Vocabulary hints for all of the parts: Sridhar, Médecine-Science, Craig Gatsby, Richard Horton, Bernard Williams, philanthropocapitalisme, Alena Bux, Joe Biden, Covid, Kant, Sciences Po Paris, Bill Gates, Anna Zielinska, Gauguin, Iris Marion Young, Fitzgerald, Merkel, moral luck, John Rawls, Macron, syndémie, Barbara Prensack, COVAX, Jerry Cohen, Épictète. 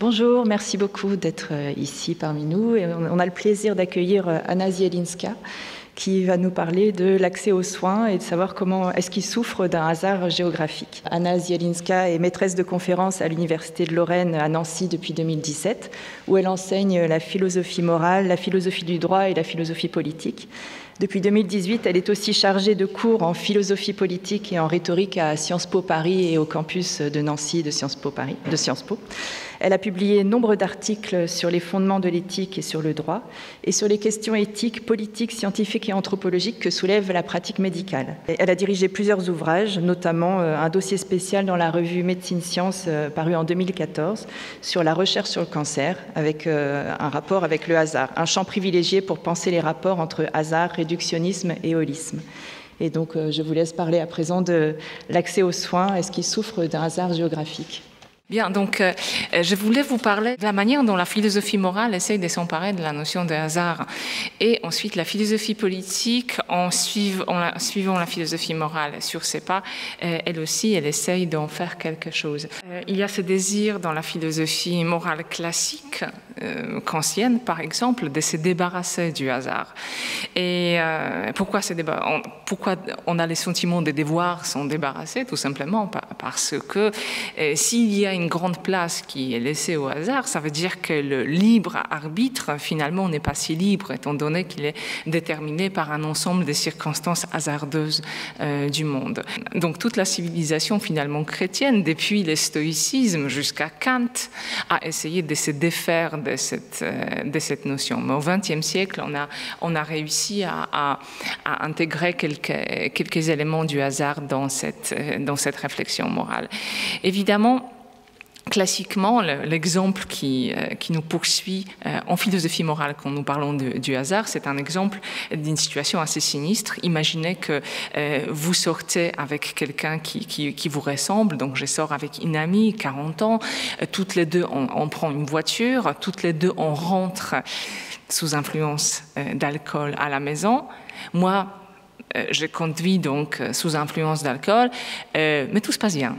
Bonjour, merci beaucoup d'être ici parmi nous. Et on a le plaisir d'accueillir Anna Zielinska, qui va nous parler de l'accès aux soins et de savoir comment est-ce qu'il souffre d'un hasard géographique. Anna Zielinska est maîtresse de conférences à l'Université de Lorraine à Nancy depuis 2017, où elle enseigne la philosophie morale, la philosophie du droit et la philosophie politique. Depuis 2018, elle est aussi chargée de cours en philosophie politique et en rhétorique à Sciences Po Paris et au campus de Nancy de Sciences Po Paris, de Sciences Po. Elle a publié nombre d'articles sur les fondements de l'éthique et sur le droit, et sur les questions éthiques, politiques, scientifiques et anthropologiques que soulève la pratique médicale. Elle a dirigé plusieurs ouvrages, notamment un dossier spécial dans la revue Médecine-Science paru en 2014 sur la recherche sur le cancer, avec un rapport avec le hasard, un champ privilégié pour penser les rapports entre hasard, réductionnisme et holisme. Et donc je vous laisse parler à présent de l'accès aux soins. Est-ce qu'il souffre d'un hasard géographique ? Bien, donc je voulais vous parler de la manière dont la philosophie morale essaye de s'emparer de la notion de hasard. Et ensuite, la philosophie politique, en suivant la philosophie morale sur ses pas, elle aussi, elle essaye d'en faire quelque chose. Il y a ce désir dans la philosophie morale classique, kantienne par exemple, de se débarrasser du hasard. Et pourquoi on a le sentiment de devoir s'en débarrasser? Tout simplement parce que s'il y a une grande place qui est laissée au hasard, ça veut dire que le libre arbitre, finalement, n'est pas si libre, étant donné qu'il est déterminé par un ensemble des circonstances hasardeuses du monde. Donc toute la civilisation, finalement, chrétienne, depuis le stoïcisme jusqu'à Kant, a essayé de se défaire de cette notion. Mais au XXe siècle, on a réussi à intégrer quelques éléments du hasard dans cette réflexion morale. Évidemment, classiquement, l'exemple qui nous poursuit en philosophie morale quand nous parlons du hasard, c'est un exemple d'une situation assez sinistre. Imaginez que vous sortez avec quelqu'un qui vous ressemble. Donc je sors avec une amie, 40 ans, toutes les deux on prend une voiture, toutes les deux on rentre sous influence d'alcool à la maison. Moi, je conduis donc sous influence d'alcool, mais tout se passe bien.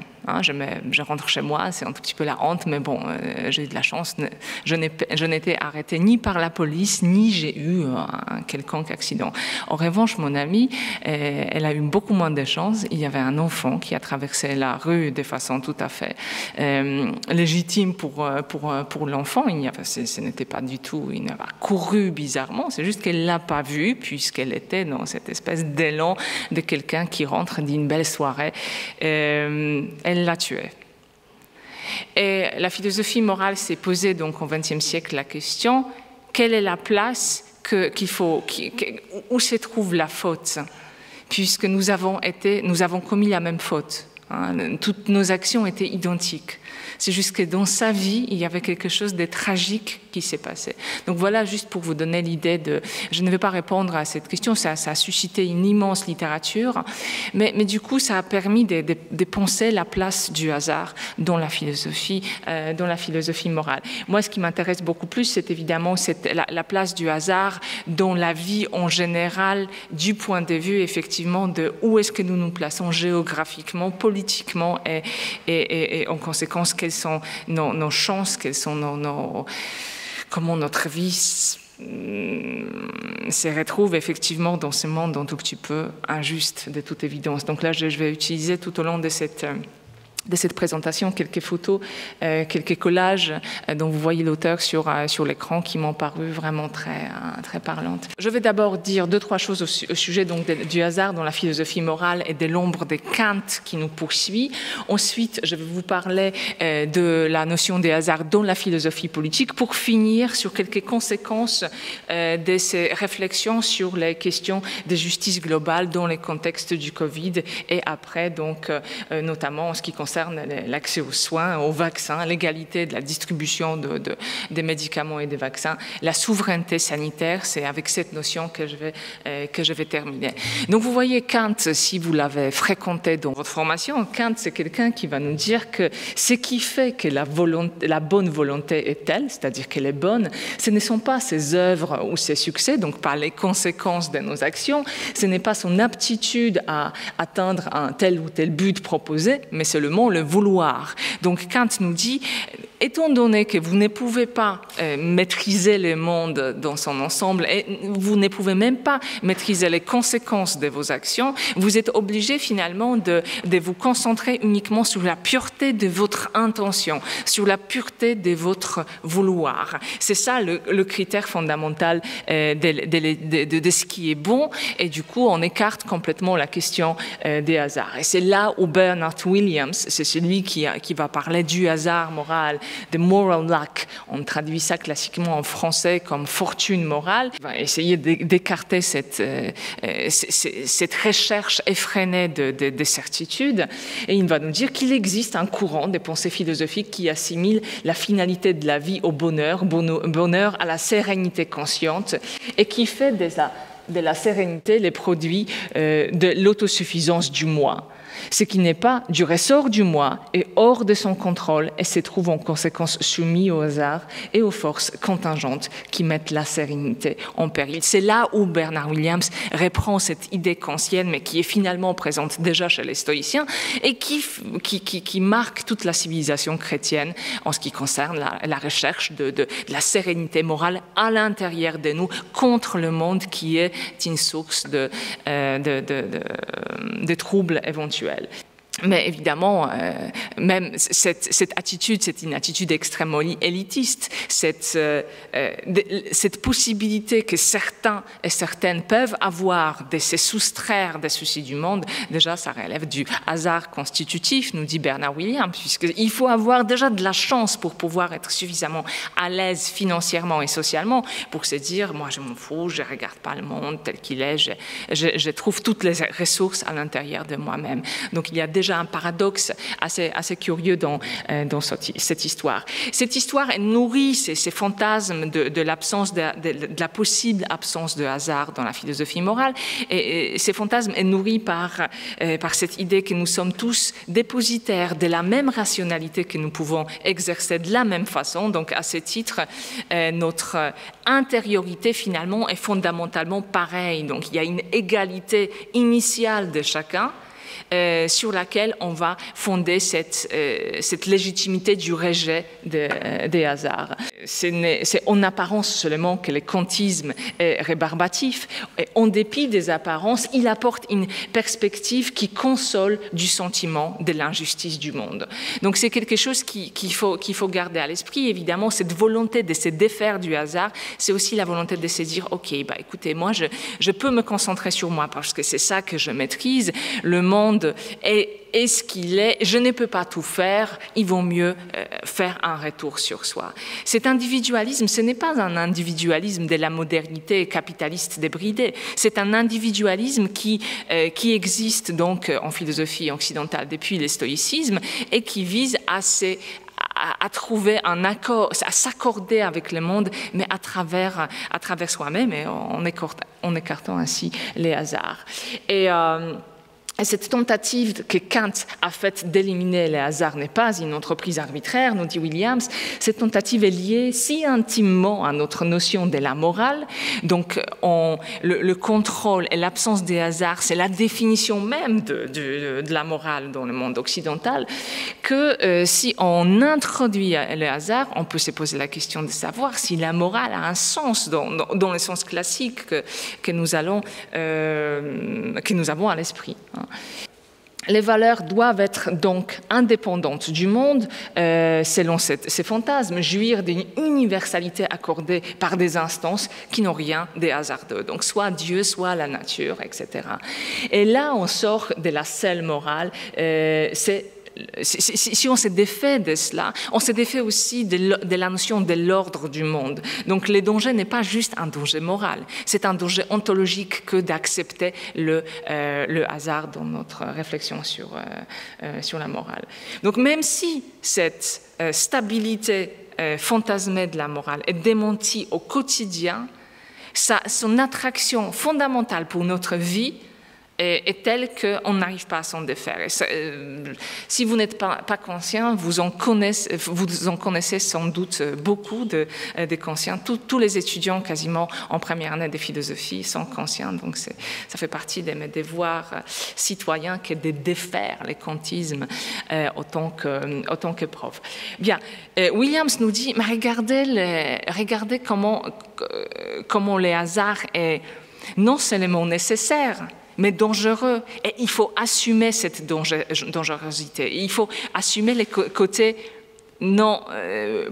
Je rentre chez moi, c'est un tout petit peu la honte, mais bon, j'ai eu de la chance. Je n'étais arrêtée ni par la police, ni j'ai eu un quelconque accident. En revanche, mon amie, elle a eu beaucoup moins de chance. Il y avait un enfant qui a traversé la rue de façon tout à fait légitime pour l'enfant. Ce n'était pas du tout, il n'a pas couru bizarrement, c'est juste qu'elle ne l'a pas vu, puisqu'elle était dans cette espèce d'élan de quelqu'un qui rentre d'une belle soirée. Elle l'a tué. Et la philosophie morale s'est posée donc au XXe siècle la question, quelle est la place où se trouve la faute, puisque nous avons commis la même faute. Toutes nos actions étaient identiques. C'est juste que dans sa vie, il y avait quelque chose de tragique qui s'est passé. Donc voilà, juste pour vous donner l'idée de... Je ne vais pas répondre à cette question, ça a suscité une immense littérature, mais du coup, ça a permis de penser la place du hasard dans la philosophie morale. Moi, ce qui m'intéresse beaucoup plus, c'est évidemment la place du hasard dans la vie en général, du point de vue, effectivement, de où est-ce que nous nous plaçons géographiquement, politiquement, et en conséquence, quelles sont nos chances, quelles sont comment notre vie se retrouve effectivement dans ce monde un tout petit peu injuste, de toute évidence. Donc là, je vais utiliser tout au long de cette présentation quelques photos, quelques collages dont vous voyez l'auteur sur l'écran qui m'ont paru vraiment très parlantes. Je vais d'abord dire deux, trois choses au sujet donc, du hasard dans la philosophie morale et de l'ombre de Kant qui nous poursuit. Ensuite, je vais vous parler de la notion des hasards dans la philosophie politique pour finir sur quelques conséquences de ces réflexions sur les questions de justice globale dans les contextes du Covid et après, donc, notamment en ce qui concerne l'accès aux soins, aux vaccins, l'égalité de la distribution des médicaments et des vaccins, la souveraineté sanitaire. C'est avec cette notion que je vais terminer. Donc vous voyez Kant, si vous l'avez fréquenté dans votre formation, Kant c'est quelqu'un qui va nous dire que ce qui fait que la bonne volonté est telle, c'est-à-dire qu'elle est bonne, ce ne sont pas ses œuvres ou ses succès, donc pas les conséquences de nos actions, ce n'est pas son aptitude à atteindre un tel ou tel but proposé, mais c'est le vouloir. Donc Kant nous dit étant donné que vous ne pouvez pas maîtriser le monde dans son ensemble et vous ne pouvez même pas maîtriser les conséquences de vos actions, vous êtes obligé finalement de vous concentrer uniquement sur la pureté de votre intention, sur la pureté de votre vouloir. C'est ça le critère fondamental de ce qui est bon, et du coup on écarte complètement la question des hasards. Et c'est là où Bernard Williams, c'est celui qui va parler du hasard moral, de moral luck, on traduit ça classiquement en français comme fortune morale, va essayer d'écarter cette recherche effrénée de certitudes, et il va nous dire qu'il existe un courant de pensée philosophique qui assimile la finalité de la vie au bonheur, bonheur à la sérénité consciente, et qui fait de la sérénité les produits de l'autosuffisance du moi. Ce qui n'est pas du ressort du moi est hors de son contrôle et se trouve en conséquence soumis au hasard et aux forces contingentes qui mettent la sérénité en péril. C'est là où Bernard Williams reprend cette idée kantienne, mais qui est finalement présente déjà chez les stoïciens et qui marque toute la civilisation chrétienne en ce qui concerne la recherche de la sérénité morale à l'intérieur de nous, contre le monde qui est une source de troubles éventuels. Mais évidemment, même cette attitude, c'est une attitude extrêmement élitiste, cette possibilité que certains et certaines peuvent avoir de se soustraire des soucis du monde, déjà ça relève du hasard constitutif, nous dit Bernard Williams, puisqu'il faut avoir déjà de la chance pour pouvoir être suffisamment à l'aise financièrement et socialement pour se dire, moi je m'en fous, je ne regarde pas le monde tel qu'il est, je trouve toutes les ressources à l'intérieur de moi-même. Donc il y a déjà un paradoxe assez curieux dans cette histoire. Cette histoire nourrit ces fantasmes de la possible absence de hasard dans la philosophie morale, et ces fantasmes sont nourris par cette idée que nous sommes tous dépositaires de la même rationalité que nous pouvons exercer de la même façon. Donc à ce titre, notre intériorité finalement est fondamentalement pareille. Donc il y a une égalité initiale de chacun, sur laquelle on va fonder cette légitimité du rejet des hasards. C'est en apparence seulement que le kantisme est rébarbatif. Et en dépit des apparences, il apporte une perspective qui console du sentiment de l'injustice du monde. Donc c'est quelque chose qu'il faut garder à l'esprit. Évidemment, cette volonté de se défaire du hasard, c'est aussi la volonté de se dire, ok, bah, écoutez, moi je peux me concentrer sur moi parce que c'est ça que je maîtrise. Le monde est ce qu'il est, je ne peux pas tout faire, il vaut mieux faire un retour sur soi. Cet individualisme, ce n'est pas un individualisme de la modernité capitaliste débridée, c'est un individualisme qui existe donc en philosophie occidentale depuis le stoïcisme et qui vise à trouver un accord, à s'accorder avec le monde, mais à travers soi-même et en écartant ainsi les hasards. Et cette tentative que Kant a faite d'éliminer les hasards n'est pas une entreprise arbitraire, nous dit Williams. Cette tentative est liée si intimement à notre notion de la morale. Donc, le contrôle et l'absence des hasards, c'est la définition même de la morale dans le monde occidental, que si on introduit les hasards, on peut se poser la question de savoir si la morale a un sens dans le sens classique que nous avons à l'esprit. Les valeurs doivent être donc indépendantes du monde, selon ces fantasmes, jouir d'une universalité accordée par des instances qui n'ont rien de hasardeux. Donc soit Dieu, soit la nature, etc. Et là, on sort de la seule morale, si on se défait de cela, on se défait aussi de la notion de l'ordre du monde. Donc le danger n'est pas juste un danger moral, c'est un danger ontologique que d'accepter le hasard dans notre réflexion sur la morale. Donc même si cette stabilité fantasmée de la morale est démentie au quotidien, son attraction fondamentale pour notre vie est tel qu'on n'arrive pas à s'en défaire. Et ça, si vous n'êtes pas conscient, vous en connaissez sans doute beaucoup de conscients. Tous les étudiants quasiment en première année de philosophie sont conscients, donc ça fait partie de mes devoirs citoyens que de défaire les kantismes autant que prof. Bien, Williams nous dit, mais regardez comment le hasard est non seulement nécessaire, mais dangereux. Et il faut assumer cette dangerosité. Il faut assumer les côtés non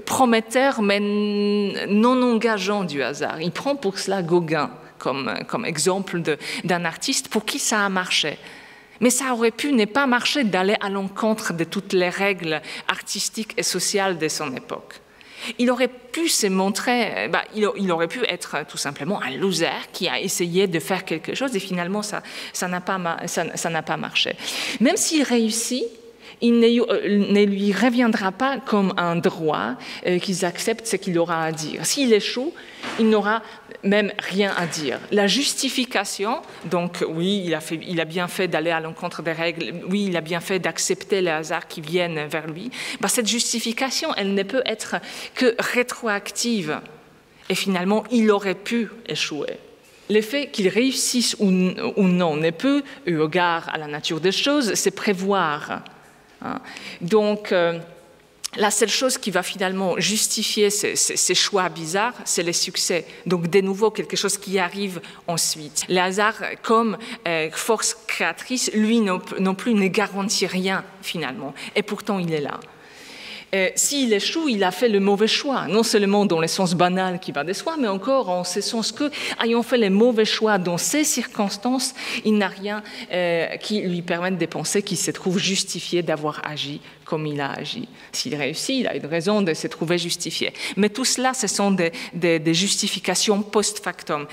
prometteurs, mais non engageants du hasard. Il prend pour cela Gauguin comme exemple d'un artiste pour qui ça a marché. Mais ça aurait pu ne pas marcher d'aller à l'encontre de toutes les règles artistiques et sociales de son époque. Il aurait pu se montrer, il aurait pu être tout simplement un loser qui a essayé de faire quelque chose et finalement ça n'a pas marché. Même s'il réussit, il ne lui reviendra pas comme un droit qu'ils acceptent ce qu'il aura à dire. S'il échoue, il n'aura même rien à dire. La justification, donc oui, il a bien fait d'aller à l'encontre des règles, oui, il a bien fait d'accepter les hasards qui viennent vers lui, cette justification, elle ne peut être que rétroactive. Et finalement, il aurait pu échouer. Le fait qu'il réussisse ou non ne peut, eu égard à la nature des choses, se prévoir. Donc, la seule chose qui va finalement justifier ces choix bizarres, c'est le succès. Donc, de nouveau, quelque chose qui arrive ensuite. Le hasard, comme force créatrice, lui non plus ne garantit rien, finalement. Et pourtant, il est là. S'il échoue, il a fait le mauvais choix, non seulement dans le sens banal qui va de soi, mais encore en ce sens que, ayant fait les mauvais choix dans ces circonstances, il n'a rien qui lui permette de penser qu'il se trouve justifié d'avoir agi comme il a agi. S'il réussit, il a une raison de se trouver justifié. Mais tout cela, ce sont des justifications post-factum,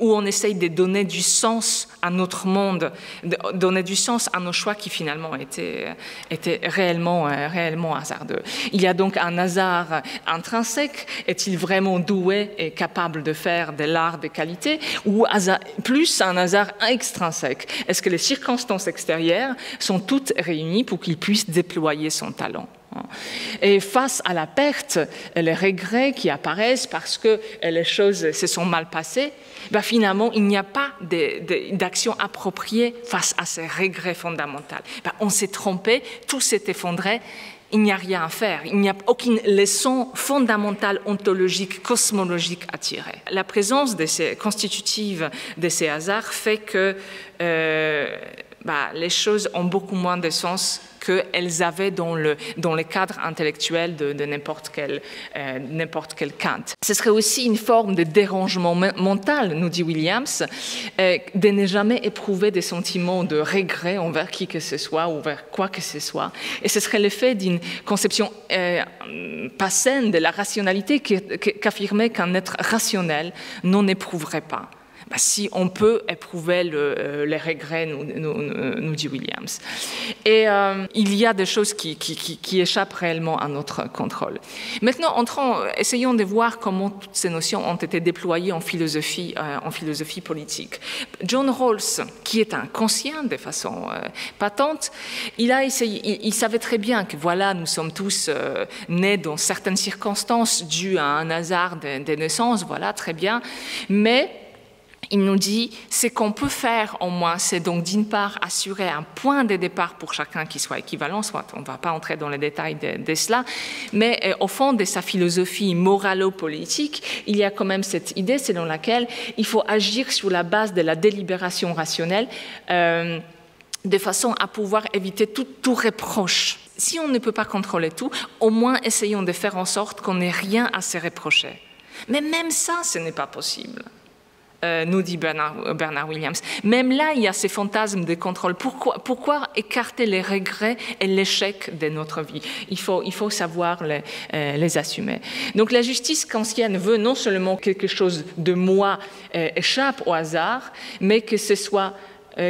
où on essaye de donner du sens à notre monde, de donner du sens à nos choix qui finalement étaient réellement hasardeux. Il y a donc un hasard intrinsèque. Est-il vraiment doué et capable de faire de l'art de qualité, ou plus un hasard extrinsèque? Est-ce que les circonstances extérieures sont toutes réunies pour qu'il puisse déployer son talent? Et face à la perte, les regrets qui apparaissent parce que les choses se sont mal passées, finalement, il n'y a pas d'action appropriée face à ces regrets fondamentaux. On s'est trompé, tout s'est effondré, il n'y a rien à faire, il n'y a aucune leçon fondamentale, ontologique, cosmologique à tirer. La présence constitutive de ces hasards fait que les choses ont beaucoup moins de sens qu'elles avaient dans le cadre intellectuel de n'importe quel Kant. Ce serait aussi une forme de dérangement mental, nous dit Williams, de ne jamais éprouver des sentiments de regret envers qui que ce soit, ou vers quoi que ce soit. Et ce serait l'effet d'une conception pas saine de la rationalité qu'affirmait qu'un être rationnel n'en éprouverait pas. Si on peut éprouver les regrets, nous dit Williams. Et il y a des choses qui échappent réellement à notre contrôle. Maintenant, essayons de voir comment toutes ces notions ont été déployées en philosophie politique. John Rawls, qui est inconscient de façon patente, il savait très bien que voilà, nous sommes tous nés dans certaines circonstances dues à un hasard des naissances, voilà, très bien, mais il nous dit, ce qu'on peut faire au moins, c'est donc d'une part assurer un point de départ pour chacun qui soit équivalent, soit on ne va pas entrer dans les détails de cela, mais au fond de sa philosophie moralo-politique, il y a quand même cette idée selon laquelle il faut agir sur la base de la délibération rationnelle de façon à pouvoir éviter tout reproche. Si on ne peut pas contrôler tout, au moins essayons de faire en sorte qu'on n'ait rien à se reprocher. Mais même ça, ce n'est pas possible. Nous dit Bernard Williams. Même là, il y a ces fantasmes de contrôle. Pourquoi écarter les regrets et l'échec de notre vie? Il faut savoir les assumer. Donc la justice kantienne veut non seulement que quelque chose de moi échappe au hasard, mais que ce soit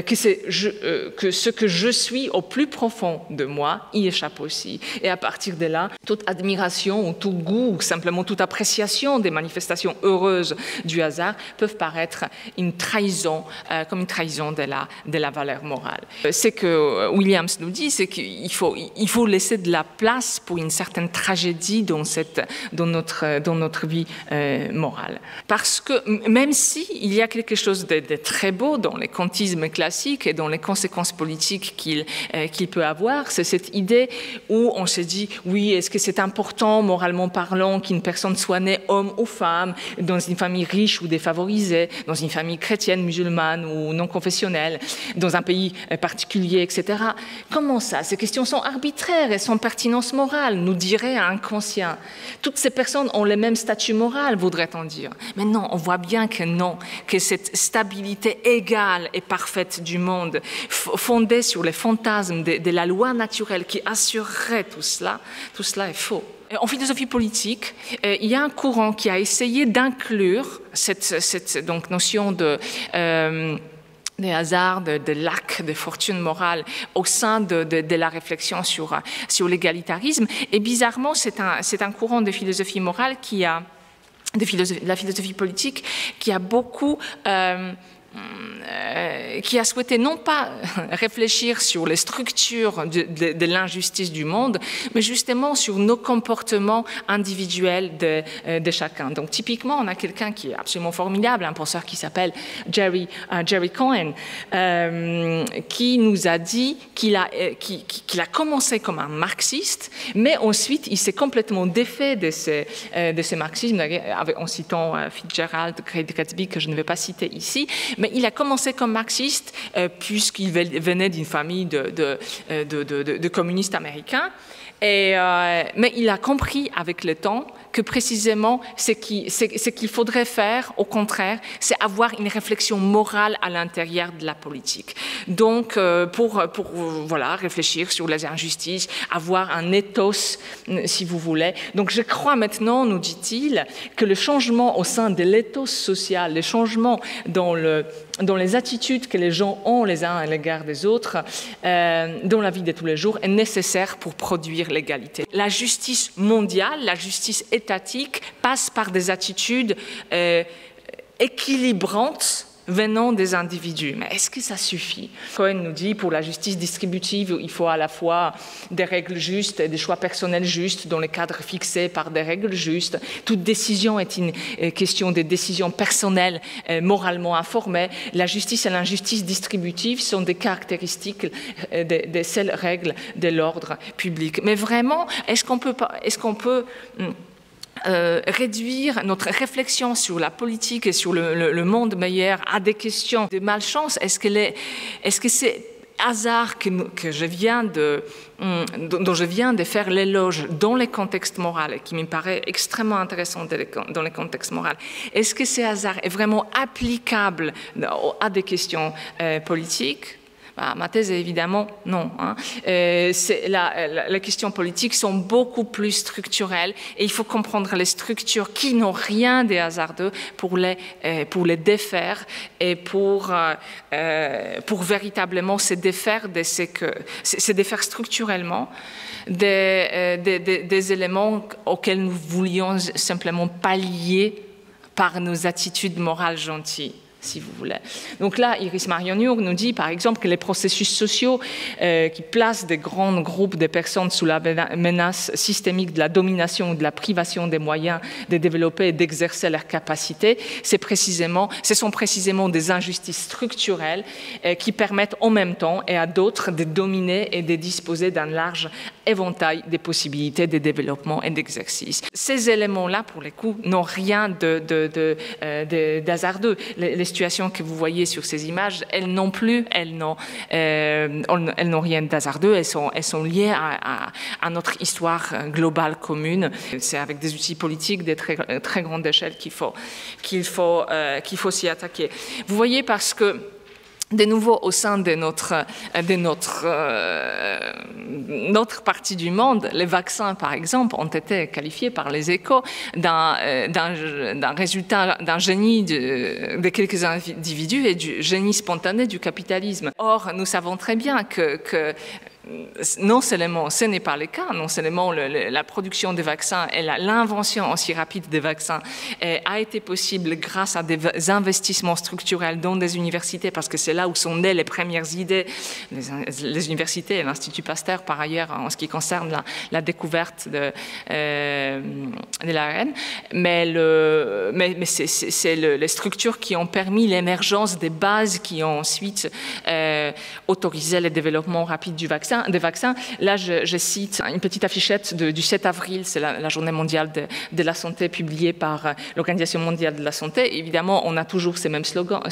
que ce que je suis au plus profond de moi y échappe aussi. Et à partir de là, toute admiration, tout goût, ou simplement toute appréciation des manifestations heureuses du hasard peuvent paraître une trahison, comme une trahison de la valeur morale. Ce que Williams nous dit, c'est qu'il faut laisser de la place pour une certaine tragédie dans notre vie morale. Parce que même s'il y a quelque chose de très beau dans les kantismes classiques et dans les conséquences politiques qu'il peut avoir, c'est cette idée où on se dit, oui, est-ce que c'est important, moralement parlant, qu'une personne soit née homme ou femme, dans une famille riche ou défavorisée, dans une famille chrétienne, musulmane ou non confessionnelle, dans un pays particulier, etc. Comment ça? Ces questions sont arbitraires et sans pertinence morale, nous dirait un inconscient. Toutes ces personnes ont le même statut moral, voudrait-on dire. Mais non, on voit bien que non, que cette stabilité égale et parfaite du monde, fondée sur les fantasmes de la loi naturelle qui assurerait tout cela est faux. En philosophie politique, il y a un courant qui a essayé d'inclure cette notion de hasard, de lac, de fortune morale au sein de la réflexion sur l'égalitarisme. Et bizarrement, c'est un courant de philosophie morale qui a, de la philosophie politique, qui a beaucoup... qui a souhaité non pas réfléchir sur les structures de l'injustice du monde, mais justement sur nos comportements individuels de chacun. Donc typiquement, on a quelqu'un qui est absolument formidable, un penseur qui s'appelle Jerry Cohen, qui nous a dit qu'il a commencé comme un marxiste, mais ensuite il s'est complètement défait de ce marxisme, en citant Fitzgerald, Craig Gatsby, que je ne vais pas citer ici, mais il a commencé comme marxiste puisqu'il venait d'une famille de communistes américains. Mais il a compris avec le temps que précisément ce qu'il faudrait faire, au contraire, c'est avoir une réflexion morale à l'intérieur de la politique. Donc, pour réfléchir sur les injustices, avoir un ethos, si vous voulez. Donc, je crois maintenant, nous dit-il, que le changement au sein de l'ethos social, le changement dans les attitudes que les gens ont les uns à l'égard des autres, dans la vie de tous les jours, est nécessaire pour produire l'égalité. La justice mondiale, la justice étatique, passe par des attitudes équilibrantes venant des individus. Mais est-ce que ça suffit? Cohen nous dit, pour la justice distributive, il faut à la fois des règles justes et des choix personnels justes dans les cadres fixés par des règles justes. Toute décision est une question de décision personnelle moralement informée. La justice et l'injustice distributive sont des caractéristiques de celles règles de l'ordre public. Mais vraiment, est-ce qu'on peut réduire notre réflexion sur la politique et sur le monde meilleur à des questions de malchance? Est-ce que c'est hasard dont je viens de faire l'éloge dans les contextes moraux, et qui me paraît extrêmement intéressant dans les contextes moraux, est-ce que ce hasard est vraiment applicable à des questions politiques? Ma thèse est évidemment non. Les questions politiques sont beaucoup plus structurelles et il faut comprendre les structures qui n'ont rien de hasardeux pour les défaire et pour véritablement se défaire, structurellement des éléments auxquels nous voulions simplement pallier par nos attitudes morales gentilles, si vous voulez. Donc là, Iris Marion Young nous dit, par exemple, que les processus sociaux qui placent des grands groupes de personnes sous la menace systémique de la domination ou de la privation des moyens de développer et d'exercer leurs capacités, ce sont précisément des injustices structurelles qui permettent en même temps et à d'autres de dominer et de disposer d'un large éventail des possibilités de développement et d'exercice. Ces éléments-là, pour le coup, n'ont rien d'hasardeux. Les situations que vous voyez sur ces images, elles n'ont rien d'hasardeux, elles sont liées à notre histoire globale commune. C'est avec des outils politiques de très, très grande échelle qu'il faut s'y attaquer. Vous voyez, parce que de nouveau au sein de notre partie du monde. Les vaccins, par exemple, ont été qualifiés par les échos d'un résultat, d'un génie de quelques individus et du génie spontané du capitalisme. Or, nous savons très bien que non seulement ce n'est pas le cas, non seulement la production des vaccins et l'invention aussi rapide des vaccins a été possible grâce à des investissements structurels dans des universités, parce que c'est là où sont nées les premières idées, les universités et l'Institut Pasteur par ailleurs en ce qui concerne la découverte de l'ARN, mais c'est les structures qui ont permis l'émergence des bases qui ont ensuite autorisé le développement rapide du vaccin. Des vaccins. Là, je cite une petite affichette du 7 avril, c'est la journée mondiale de la santé publiée par l'Organisation mondiale de la santé. Évidemment, on a toujours ces mêmes slogans.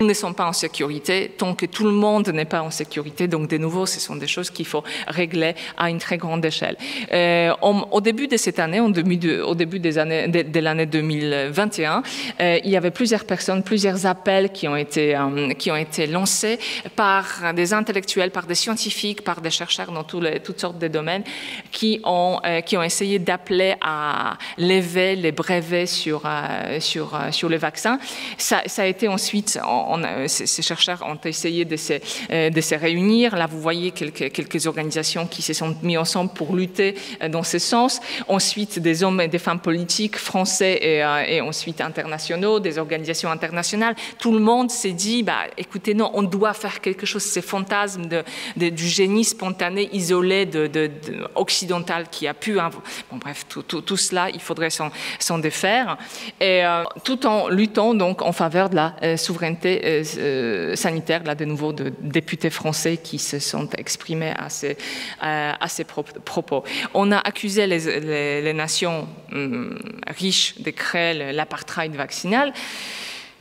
Nous ne sommes pas en sécurité tant que tout le monde n'est pas en sécurité. Donc, de nouveau, ce sont des choses qu'il faut régler à une très grande échelle. Au début de cette année, au début de l'année 2021, il y avait plusieurs personnes, plusieurs appels qui ont été lancés par des intellectuels, par des scientifiques, par des chercheurs dans toutes sortes de domaines qui ont essayé d'appeler à lever les brevets sur les vaccins. Ça a été ensuite, ces chercheurs ont essayé de se réunir. Là, vous voyez quelques organisations qui se sont mises ensemble pour lutter dans ce sens. Ensuite, des hommes et des femmes politiques français et ensuite internationaux, des organisations internationales. Tout le monde s'est dit, bah, écoutez, non, on doit faire quelque chose. Ces fantasmes du génie spontané isolé occidental qui a pu... Hein, bon, bref, tout cela, il faudrait s'en défaire. Et tout en luttant donc en faveur de la souveraineté sanitaire, là de nouveau de députés français qui se sont exprimés à ces propos. On a accusé les nations riches de créer l'apartheid vaccinal.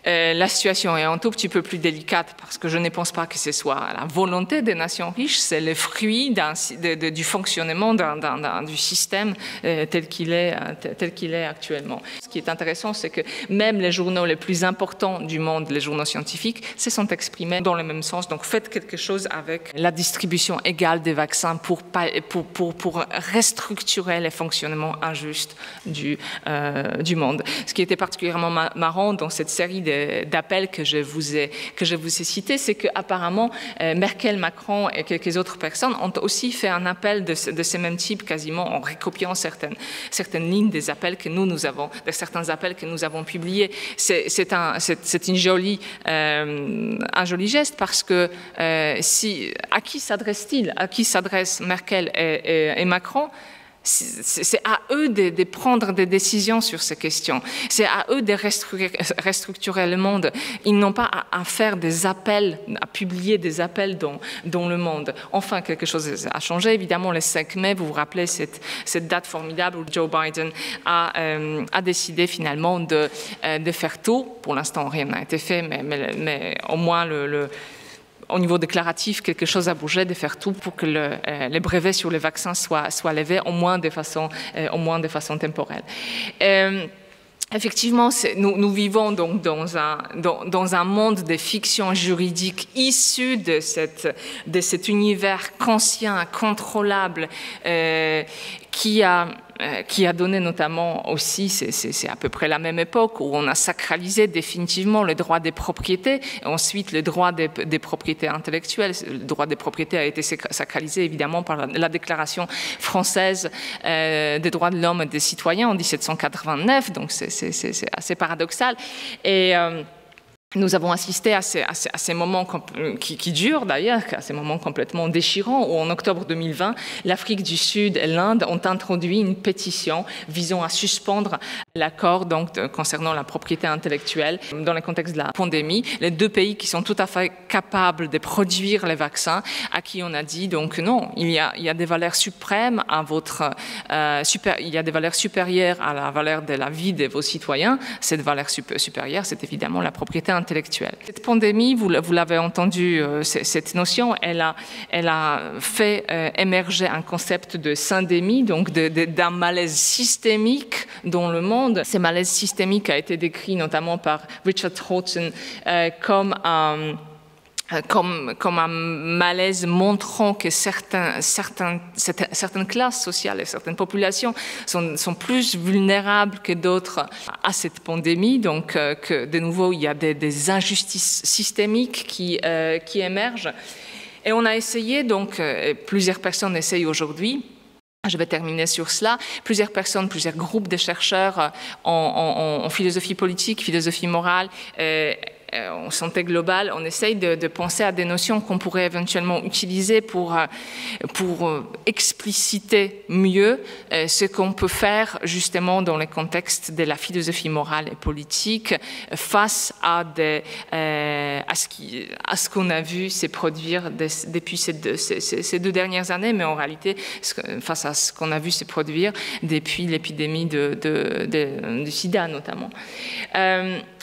La situation est un tout petit peu plus délicate parce que je ne pense pas que ce soit la volonté des nations riches, c'est le fruit du fonctionnement du système tel qu'il est actuellement. Ce qui est intéressant, c'est que même les journaux les plus importants du monde, les journaux scientifiques, se sont exprimés dans le même sens. Donc faites quelque chose avec la distribution égale des vaccins pour restructurer les fonctionnements injustes du monde. Ce qui était particulièrement marrant dans cette série d'appels que je vous ai cités, c'est qu'apparemment Merkel, Macron et quelques autres personnes ont aussi fait un appel de ce même type, quasiment en recopiant certaines lignes des appels que nous avons publiés. C'est un joli geste parce que à qui s'adresse-t-il? À qui s'adressent Merkel et Macron? C'est à eux de prendre des décisions sur ces questions. C'est à eux de restructurer le monde. Ils n'ont pas à faire des appels, à publier des appels dans le monde. Enfin, quelque chose a changé. Évidemment, le 5 mai, vous vous rappelez cette date formidable où Joe Biden a décidé finalement de faire tout. Pour l'instant, rien n'a été fait, mais au moins au niveau déclaratif, quelque chose a bougé, de faire tout pour que les brevets sur les vaccins soient levés, au moins de façon temporelle. Effectivement, nous vivons donc dans un monde de fiction juridique issu de cet univers conscient, contrôlable, qui a donné notamment aussi, c'est à peu près la même époque, où on a sacralisé définitivement le droit des propriétés, et ensuite le droit des propriétés intellectuelles. Le droit des propriétés a été sacralisé évidemment par la Déclaration française des droits de l'homme et des citoyens en 1789, donc c'est assez paradoxal. Et... nous avons assisté à ces moments qui durent d'ailleurs, à ces moments complètement déchirants, où en octobre 2020, l'Afrique du Sud et l'Inde ont introduit une pétition visant à suspendre l'accord concernant la propriété intellectuelle dans le contexte de la pandémie. Les deux pays qui sont tout à fait capables de produire les vaccins, à qui on a dit donc non, il y a des valeurs suprêmes à votre il y a des valeurs supérieures à la valeur de la vie de vos citoyens. Cette valeur supérieure, c'est évidemment la propriété intellectuelle. Cette pandémie, vous l'avez entendu, cette notion, elle a fait émerger un concept de syndémie, donc d'un malaise systémique dans le monde. Ce malaise systémique a été décrit notamment par Richard Horton comme un comme un malaise montrant que certaines classes sociales et certaines populations sont plus vulnérables que d'autres à cette pandémie. Donc, que de nouveau, il y a des injustices systémiques qui émergent. Et on a essayé, donc, plusieurs personnes essayent aujourd'hui, je vais terminer sur cela, plusieurs groupes de chercheurs en philosophie politique, philosophie morale, en santé globale, on essaye de penser à des notions qu'on pourrait éventuellement utiliser pour expliciter mieux ce qu'on peut faire justement dans le contexte de la philosophie morale et politique face à ce qu'on a vu se produire depuis ces deux dernières années, mais en réalité face à ce qu'on a vu se produire depuis l'épidémie du sida notamment.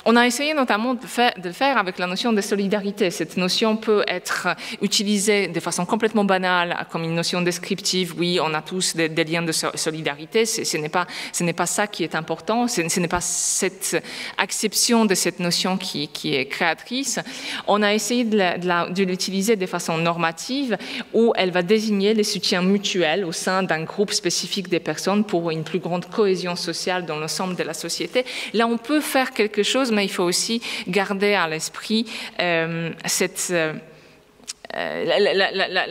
On a essayé notamment de le faire avec la notion de solidarité. Cette notion peut être utilisée de façon complètement banale, comme une notion descriptive. Oui, on a tous des liens de solidarité. Ce n'est pas ça qui est important. Ce n'est pas cette acception de cette notion qui est créatrice. On a essayé de l'utiliser de façon normative, où elle va désigner les soutiens mutuels au sein d'un groupe spécifique des personnes pour une plus grande cohésion sociale dans l'ensemble de la société. Là, on peut faire quelque chose, mais il faut aussi garder à l'esprit la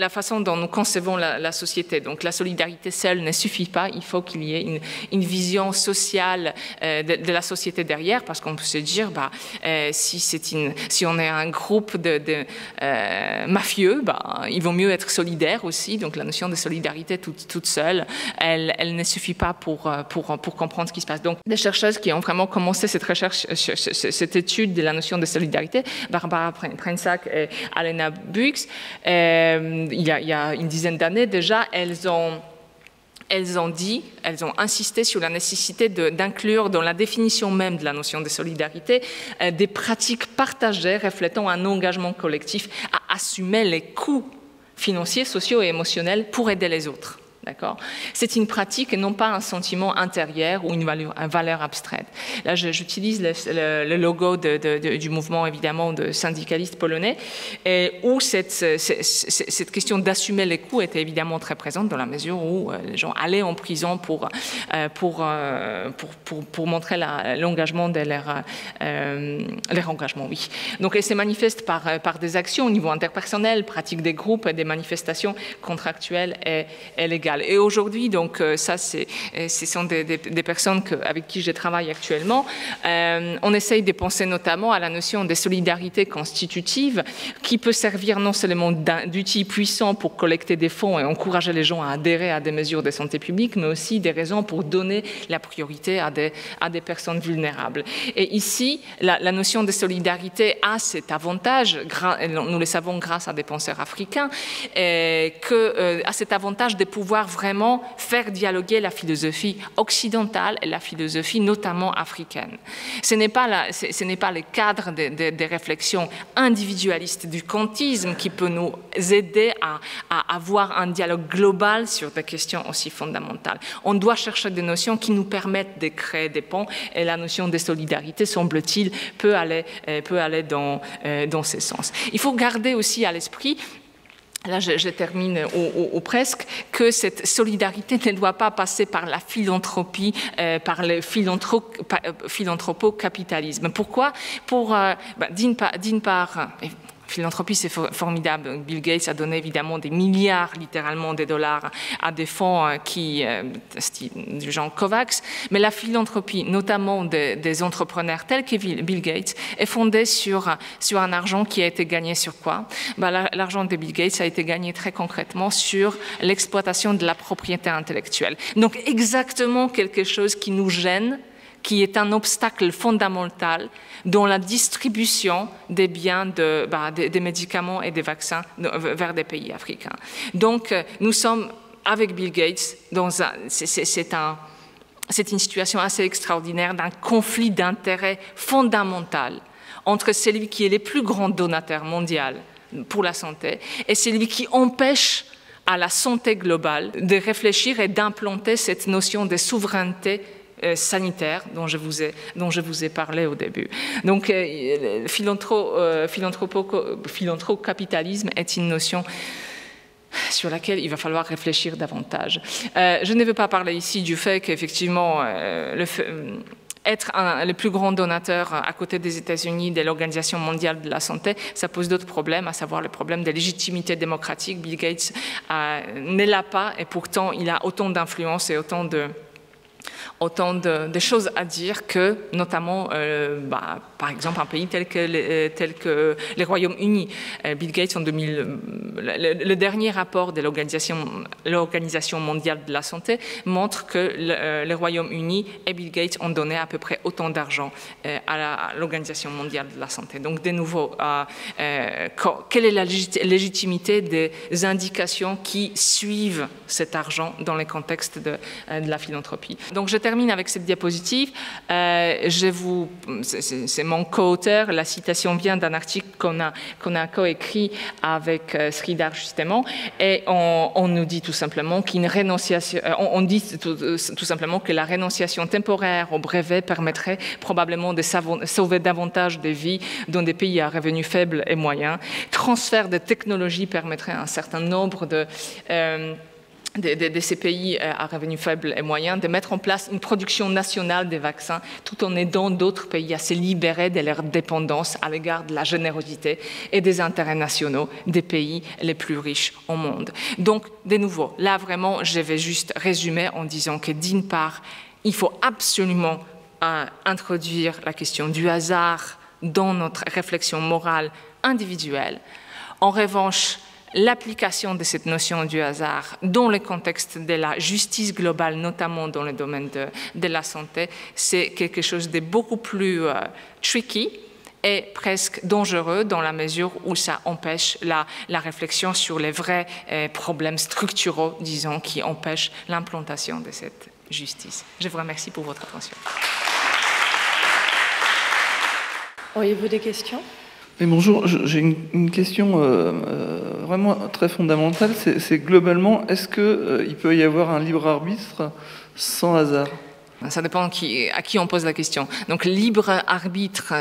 façon dont nous concevons la société. Donc la solidarité seule ne suffit pas, il faut qu'il y ait une vision sociale de la société derrière, parce qu'on peut se dire, si on est un groupe de mafieux, il vaut mieux être solidaire aussi. Donc la notion de solidarité toute seule, elle ne suffit pas pour comprendre ce qui se passe. Donc des chercheuses qui ont vraiment commencé cette recherche, cette étude de la notion de solidarité, Barbara Prensack et Alena Bux, il y a une dizaine d'années déjà, elles ont insisté sur la nécessité d'inclure dans la définition même de la notion de solidarité des pratiques partagées reflétant un engagement collectif à assumer les coûts financiers, sociaux et émotionnels pour aider les autres. C'est une pratique et non pas un sentiment intérieur ou une valeur abstraite. Là, j'utilise le logo du mouvement, évidemment, de syndicalistes polonais, où cette question d'assumer les coûts était évidemment très présente dans la mesure où les gens allaient en prison pour montrer l'engagement de leur engagement. Oui. Donc, elle se manifeste par des actions au niveau interpersonnel, pratique des groupes, des manifestations contractuelles et légales. Et aujourd'hui, donc, ça, ce sont des personnes avec qui je travaille actuellement. On essaye de penser notamment à la notion de solidarité constitutive, qui peut servir non seulement d'outil puissant pour collecter des fonds et encourager les gens à adhérer à des mesures de santé publique, mais aussi des raisons pour donner la priorité à des personnes vulnérables. Et ici, la notion de solidarité a cet avantage, nous le savons grâce à des penseurs africains, a cet avantage de pouvoir vraiment faire dialoguer la philosophie occidentale et la philosophie notamment africaine. Ce n'est pas le cadre des réflexions individualistes du kantisme qui peut nous aider à avoir un dialogue global sur des questions aussi fondamentales. On doit chercher des notions qui nous permettent de créer des ponts, et la notion de solidarité, semble-t-il, peut aller dans ce sens. Il faut garder aussi à l'esprit, là, je termine au presque, que cette solidarité ne doit pas passer par la philanthropie, par le philanthropocapitalisme. Pourquoi? D'une part, philanthropie, c'est formidable. Bill Gates a donné évidemment des milliards, littéralement des dollars, à des fonds du genre COVAX. Mais la philanthropie, notamment des entrepreneurs tels que Bill Gates, est fondée sur un argent qui a été gagné sur quoi? L'argent de Bill Gates a été gagné très concrètement sur l'exploitation de la propriété intellectuelle. Donc exactement quelque chose qui nous gêne, qui est un obstacle fondamental dans la distribution des biens, des médicaments et des vaccins vers des pays africains. Donc, nous sommes, avec Bill Gates, c'est une situation assez extraordinaire d'un conflit d'intérêts fondamental entre celui qui est le plus grand donateur mondial pour la santé et celui qui empêche à la santé globale de réfléchir et d'implanter cette notion de souveraineté sanitaire dont je vous ai parlé au début. Donc, philanthrocapitalisme est une notion sur laquelle il va falloir réfléchir davantage. Je ne veux pas parler ici du fait qu'effectivement, être le plus grand donateur à côté des États-Unis de l'Organisation mondiale de la santé, ça pose d'autres problèmes, à savoir le problème de légitimité démocratique. Bill Gates ne l'a pas, et pourtant il a autant d'influence et autant de choses à dire que, notamment, par exemple, un pays tel que les Royaumes-Unis. Bill Gates, en 2000, le dernier rapport de l'Organisation mondiale de la santé montre que les Royaumes-Unis et Bill Gates ont donné à peu près autant d'argent à l'Organisation mondiale de la santé. Donc, de nouveau, quelle est la légitimité des indications qui suivent cet argent dans le contexte de la philanthropie? Donc je termine avec cette diapositive. C'est mon co-auteur, la citation vient d'un article qu'on a co-écrit avec Sridhar justement, et on nous dit tout simplement que la renonciation temporaire au brevet permettrait probablement de sauver davantage de vies dans des pays à revenus faibles et moyens. Transfert de technologies permettrait un certain nombre de ces pays à revenus faibles et moyens, de mettre en place une production nationale des vaccins tout en aidant d'autres pays à se libérer de leur dépendance à l'égard de la générosité et des intérêts nationaux des pays les plus riches au monde. Donc, de nouveau, là vraiment, je vais juste résumer en disant que d'une part, il faut absolument introduire la question du hasard dans notre réflexion morale individuelle. En revanche, l'application de cette notion du hasard dans le contexte de la justice globale, notamment dans le domaine de la santé, c'est quelque chose de beaucoup plus tricky et presque dangereux dans la mesure où ça empêche la réflexion sur les vrais problèmes structuraux, disons, qui empêchent l'implantation de cette justice. Je vous remercie pour votre attention. Auriez-vous des questions ? Mais bonjour, j'ai une question vraiment très fondamentale, c'est globalement, est-ce qu'il peut y avoir un libre arbitre sans hasard? Ça dépend à qui on pose la question. Donc, libre arbitre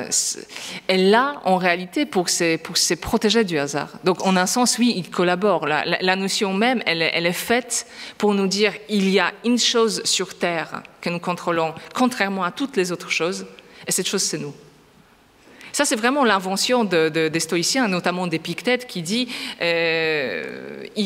est là, en réalité, pour se protéger du hasard. Donc, en un sens, oui, il collabore. La notion même, elle est faite pour nous dire qu'il y a une chose sur Terre que nous contrôlons, contrairement à toutes les autres choses, et cette chose, c'est nous. Ça, c'est vraiment l'invention des stoïciens, notamment d'Épictète, qui dit les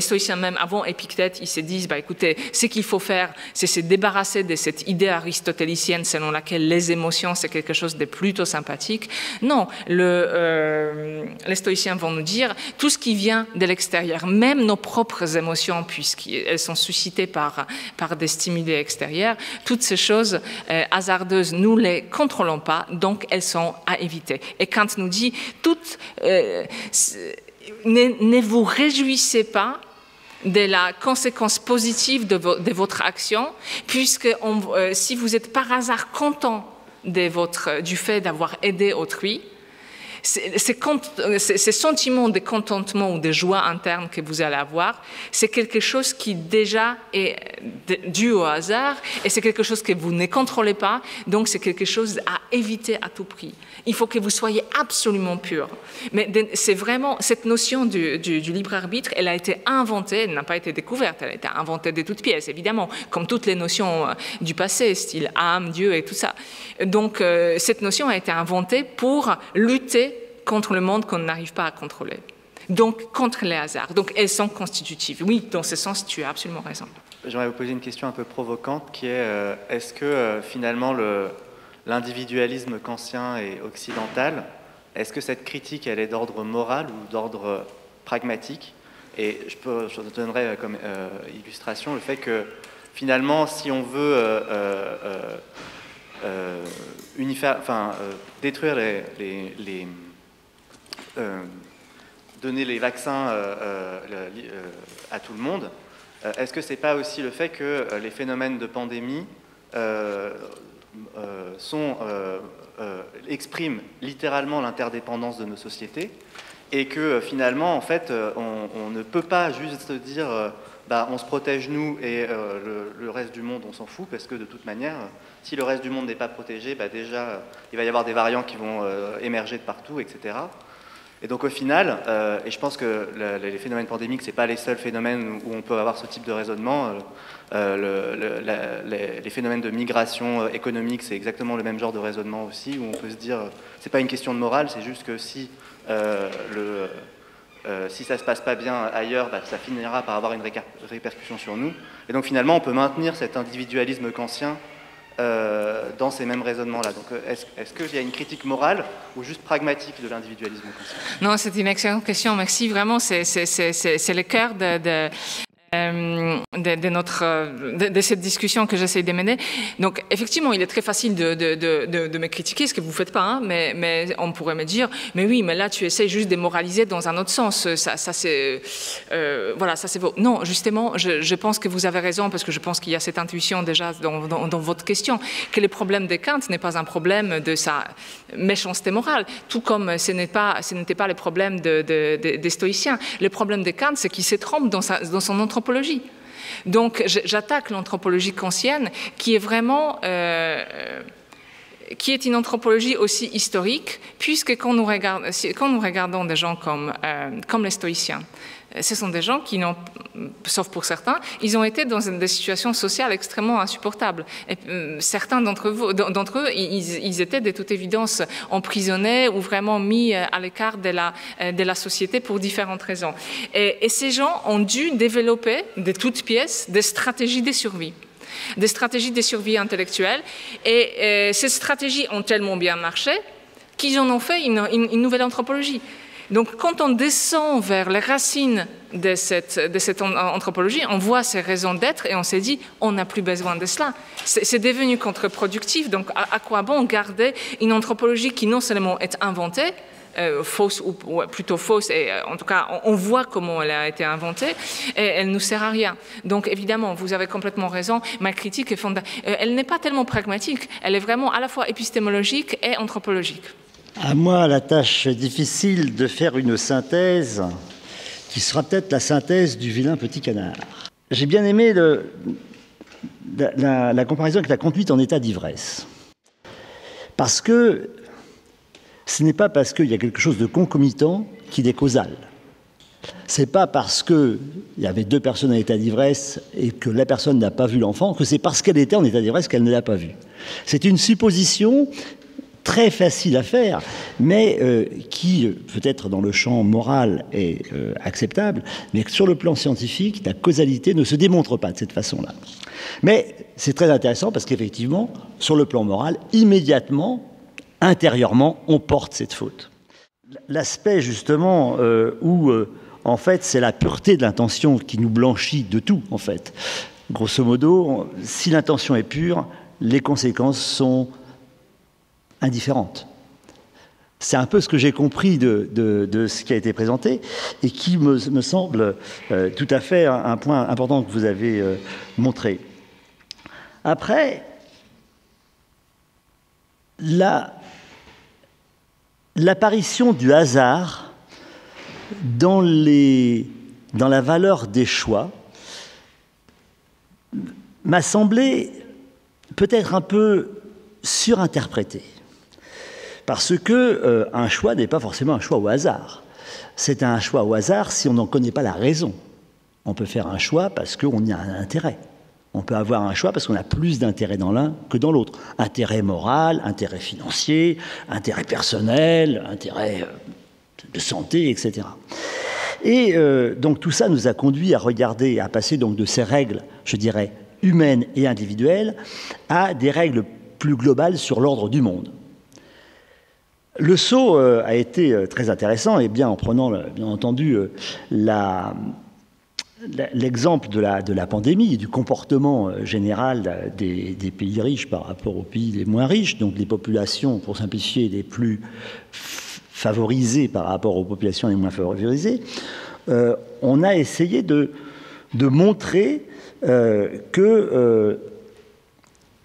stoïciens même, avant Épictète, ils se disent, écoutez, ce qu'il faut faire, c'est se débarrasser de cette idée aristotélicienne selon laquelle les émotions, c'est quelque chose de plutôt sympathique. Non, les stoïciens vont nous dire, tout ce qui vient de l'extérieur, même nos propres émotions, puisqu'elles sont suscitées par des stimuli extérieurs, toutes ces choses hasardeuses, nous ne les contrôlons pas, donc elles sont à éviter. Et Kant nous dit, ne vous réjouissez pas de la conséquence positive de votre action, puisque si vous êtes par hasard content du fait d'avoir aidé autrui, ces sentiments de contentement ou de joie interne que vous allez avoir, c'est quelque chose qui déjà est dû au hasard et c'est quelque chose que vous ne contrôlez pas, donc c'est quelque chose à éviter à tout prix. Il faut que vous soyez absolument pur. Mais c'est vraiment cette notion du libre arbitre, elle a été inventée, elle n'a pas été découverte, elle a été inventée de toutes pièces, évidemment, comme toutes les notions du passé, style âme, Dieu et tout ça. Donc cette notion a été inventée pour lutter contre le monde qu'on n'arrive pas à contrôler. Donc, contre les hasards. Donc, elles sont constitutives. Oui, dans ce sens, tu as absolument raison. J'aimerais vous poser une question un peu provocante qui est, est-ce que finalement l'individualisme kantien et occidental, est-ce que cette critique, elle est d'ordre moral ou d'ordre pragmatique? Et je donnerai comme illustration le fait que finalement, si on veut détruire donner les vaccins à tout le monde, est-ce que c'est pas aussi le fait que les phénomènes de pandémie expriment littéralement l'interdépendance de nos sociétés et que finalement en fait on ne peut pas juste dire bah, on se protège nous et le reste du monde on s'en fout, parce que de toute manière, si le reste du monde n'est pas protégé, bah, déjà il va y avoir des variants qui vont émerger de partout, etc. Et donc au final, et je pense que les phénomènes pandémiques, ce n'est pas les seuls phénomènes où on peut avoir ce type de raisonnement. Les phénomènes de migration économique, c'est exactement le même genre de raisonnement aussi, où on peut se dire, c'est pas une question de morale, c'est juste que si, si ça ne se passe pas bien ailleurs, bah, ça finira par avoir une répercussion sur nous. Et donc finalement, on peut maintenir cet individualisme kantien dans ces mêmes raisonnements-là. Donc, est-ce qu'il y a une critique morale ou juste pragmatique de l'individualisme? Non, c'est une excellente question. Merci, vraiment. C'est le cœur de cette discussion que j'essaie de mener. Donc, effectivement, il est très facile de me critiquer, ce que vous ne faites pas, hein, mais on pourrait me dire, mais oui, mais là, tu essaies juste de moraliser dans un autre sens. Ça c'est... voilà, ça c'est... Non, justement, je pense que vous avez raison, parce que je pense qu'il y a cette intuition déjà dans votre question, que le problème de Kant n'est pas un problème de sa méchanceté morale, tout comme ce n'était pas le problème des stoïciens. Le problème de Kant, c'est qu'il se trompe dans son anthropologie. Donc j'attaque l'anthropologie kantienne qui est vraiment qui est une anthropologie aussi historique, puisque quand nous regardons des gens comme les stoïciens, ce sont des gens qui n'ont, sauf pour certains, ils ont été dans des situations sociales extrêmement insupportables. Et, certains d'entre eux, ils étaient de toute évidence emprisonnés ou vraiment mis à l'écart de la société pour différentes raisons. Et ces gens ont dû développer de toutes pièces des stratégies de survie. Des stratégies de survie intellectuelle, et ces stratégies ont tellement bien marché qu'ils en ont fait une nouvelle anthropologie. Donc quand on descend vers les racines de cette anthropologie, on voit ces raisons d'être et on s'est dit, on n'a plus besoin de cela. C'est devenu contre-productif, donc à quoi bon garder une anthropologie qui non seulement est inventée, fausse ou plutôt fausse, et en tout cas on voit comment elle a été inventée, et elle ne nous sert à rien. Donc évidemment, vous avez complètement raison, ma critique est elle n'est pas tellement pragmatique, elle est vraiment à la fois épistémologique et anthropologique. À moi la tâche difficile de faire une synthèse qui sera peut-être la synthèse du vilain petit canard. J'ai bien aimé la comparaison avec la conduite en état d'ivresse, parce que ce n'est pas parce qu'il y a quelque chose de concomitant qu'il est causal. Ce n'est pas parce qu'il y avait deux personnes en état d'ivresse et que la personne n'a pas vu l'enfant que c'est parce qu'elle était en état d'ivresse qu'elle ne l'a pas vu. C'est une supposition très facile à faire, mais qui, peut-être dans le champ moral, est acceptable, mais sur le plan scientifique, la causalité ne se démontre pas de cette façon-là. Mais c'est très intéressant parce qu'effectivement, sur le plan moral, immédiatement, intérieurement, on porte cette faute. L'aspect, justement, où, en fait, c'est la pureté de l'intention qui nous blanchit de tout, en fait. Grosso modo, si l'intention est pure, les conséquences sont indifférentes. C'est un peu ce que j'ai compris de ce qui a été présenté et qui me semble tout à fait un point important que vous avez montré. Après, l'apparition du hasard dans la valeur des choix m'a semblé peut-être un peu surinterprétée. Parce que un choix n'est pas forcément un choix au hasard. C'est un choix au hasard si on n'en connaît pas la raison. On peut faire un choix parce qu'on y a un intérêt. On peut avoir un choix parce qu'on a plus d'intérêt dans l'un que dans l'autre. Intérêt moral, intérêt financier, intérêt personnel, intérêt de santé, etc. Et donc tout ça nous a conduit à regarder, à passer donc de ces règles, je dirais, humaines et individuelles, à des règles plus globales sur l'ordre du monde. Le saut a été très intéressant, et bien en prenant, bien entendu, l'exemple de la pandémie et du comportement général des pays riches par rapport aux pays les moins riches, donc les populations, pour simplifier, les plus favorisées par rapport aux populations les moins favorisées, on a essayé de montrer que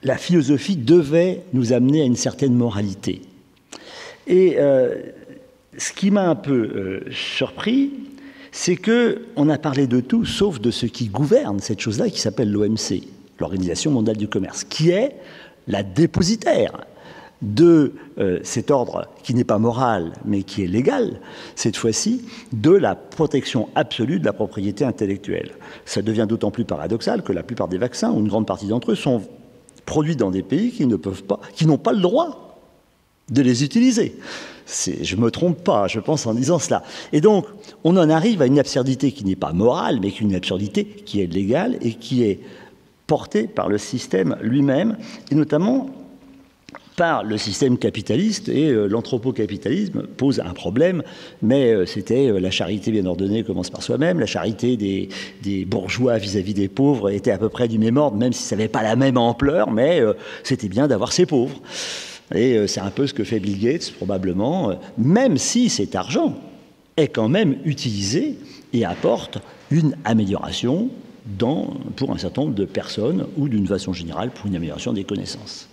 la philosophie devait nous amener à une certaine moralité. Et ce qui m'a un peu surpris, c'est qu'on a parlé de tout sauf de ce qui gouverne cette chose-là qui s'appelle l'OMC, l'Organisation mondiale du commerce, qui est la dépositaire de cet ordre qui n'est pas moral mais qui est légal, cette fois-ci, de la protection absolue de la propriété intellectuelle. Ça devient d'autant plus paradoxal que la plupart des vaccins, ou une grande partie d'entre eux, sont produits dans des pays qui ne peuvent pas, qui n'ont pas le droit de les utiliser. Je ne me trompe pas, je pense, en disant cela. Et donc, on en arrive à une absurdité qui n'est pas morale, mais une absurdité qui est légale et qui est portée par le système lui-même, et notamment par le système capitaliste, et l'anthropocapitalisme pose un problème, mais c'était la charité bien ordonnée commence par soi-même, la charité des bourgeois vis-à-vis des pauvres était à peu près du même ordre, même si ça n'avait pas la même ampleur, mais c'était bien d'avoir ses pauvres. Et c'est un peu ce que fait Bill Gates, probablement, même si cet argent est quand même utilisé et apporte une amélioration pour un certain nombre de personnes, ou d'une façon générale, pour une amélioration des connaissances.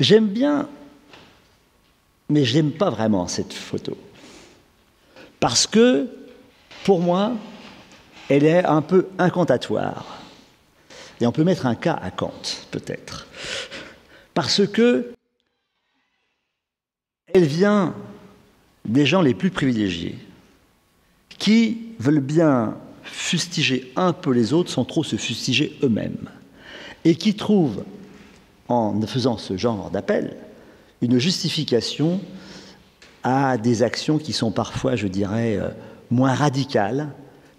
J'aime bien, mais je n'aime pas vraiment cette photo. Parce que, pour moi, elle est un peu incantatoire. Et on peut mettre un cas à Kant, peut-être. Parce que elle vient des gens les plus privilégiés, qui veulent bien fustiger un peu les autres sans trop se fustiger eux-mêmes, et qui trouvent, en faisant ce genre d'appel, une justification à des actions qui sont parfois, je dirais, moins radicales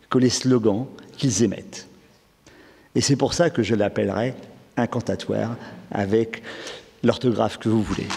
que les slogans qu'ils émettent. Et c'est pour ça que je l'appellerai incantatoire, avec l'orthographe que vous voulez.